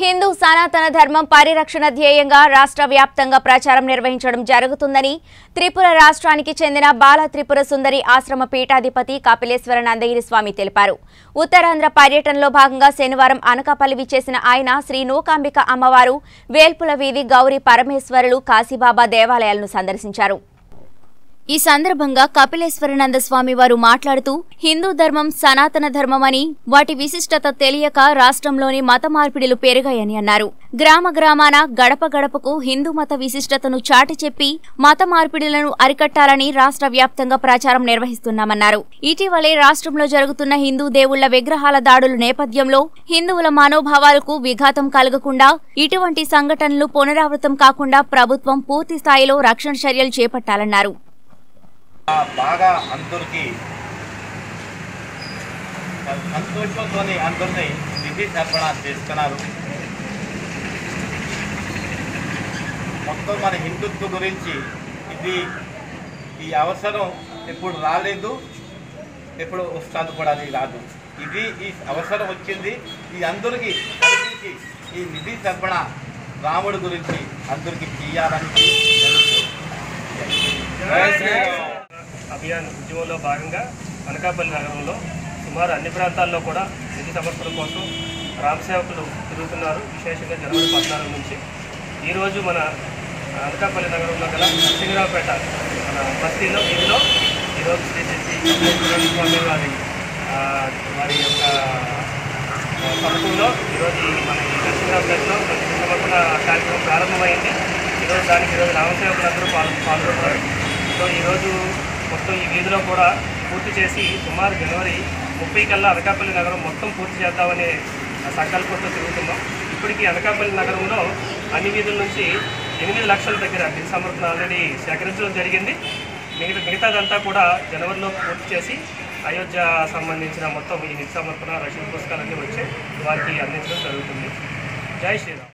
హిందూ సనాతన ధర్మం పరిరక్షణ ధ్యేయంగా రాష్ట్ర వ్యాప్తంగా ప్రచారం నిర్వహించడం జరుగుతుందని త్రిపుర రాష్ట్రానికి చెందిన బాల త్రిపుర సుందరి ఆశ్రమ పీఠాధిపతి కపిలేశ్వర నందగిరి స్వామి తెలిపారు. ఉత్తరాంధ్ర పర్యటనలో భాగంగా శనివారం అనకాపల్లి విచ్చేసిన ఆయన శ్రీ నూకాంబిక అమ్మవారు, వేల్పుల వీధి గౌరీ పరమేశ్వరులు, కాశీబాబా దేవాలయాలను సందర్శించారు. ఈ సందర్భంగా కపిలేశ్వరనంద స్వామి వారు మాట్లాడుతూ, హిందూ ధర్మం సనాతన ధర్మమని, వాటి విశిష్టత తెలియక రాష్ట్రంలోని మత మార్పిడిలు పెరిగాయని అన్నారు. గ్రామ గ్రామాన గడప గడపకు హిందూ మత విశిష్టతను చాటి చెప్పి మత మార్పిడిలను అరికట్టాలని రాష్ట్ర వ్యాప్తంగా ప్రచారం నిర్వహిస్తున్నామన్నారు. ఇటీవలే రాష్ట్రంలో జరుగుతున్న హిందూ దేవుళ్ల విగ్రహాల దాడుల నేపథ్యంలో హిందువుల మనోభావాలకు విఘాతం కలగకుండా, ఇటువంటి సంఘటనలు పునరావృతం కాకుండా ప్రభుత్వం పూర్తి స్థాయిలో రక్షణ చర్యలు చేపట్టాలన్నారు. బాగా అందరికీ సంతోషంతో అందరినీ నిధి తర్పణ చేస్తున్నారు. మొత్తం మన హిందుత్వ గురించి ఇది ఈ అవసరం ఎప్పుడు రాలేదు, ఎప్పుడు వస్తుంది కూడా రాదు. ఇది ఈ అవసరం వచ్చింది. ఈ అందరికీ కలిసి ఈ నిధి తర్పణ రాముడి గురించి అందరికీ చేయాలని అభియాన్ ఉద్యమంలో భాగంగా అనకాపల్లి నగరంలో సుమారు అన్ని ప్రాంతాల్లో కూడా నిధి సమర్పణ కోసం రామసేవకులు తిరుగుతున్నారు. విశేషంగా జనవరి 14 నుంచి ఈరోజు మన అనకాపల్లి నగరంలో గల సింగరావుపేట మన బస్తీలో వీధిలో ఈరోజు శ్రీ శ్రీ స్వామి వారి యొక్క సమూహంలో ఈరోజు మన సింగరావుపేటలో సమర్పణ కార్యక్రమం ప్రారంభమైంది. ఈరోజు దానికి ఈరోజు రామసేవకులందరూ పాల్గొన్నారు. సో ఈరోజు మొత్తం ఈ వీధిలో కూడా పూర్తి చేసి సుమారు జనవరి 30 కల్లా అనకాపల్లి నగరం మొత్తం పూర్తి చేద్దామనే సంకల్పంతో తిరుగుతున్నాం. ఇప్పటికీ అనకాపల్లి నగరంలో అన్ని వీధుల నుంచి 8 లక్షల దగ్గర నిధి సమర్పణ ఆల్రెడీ సేకరించడం జరిగింది. మిగతాదంతా కూడా జనవరిలో పూర్తి చేసి అయోధ్య సంబంధించిన మొత్తం ఈ నిధి సమర్పణ రక్షణ పుస్తకాలన్నీ వచ్చి వారికి అందించడం జరుగుతుంది. జై శ్రీరామ్.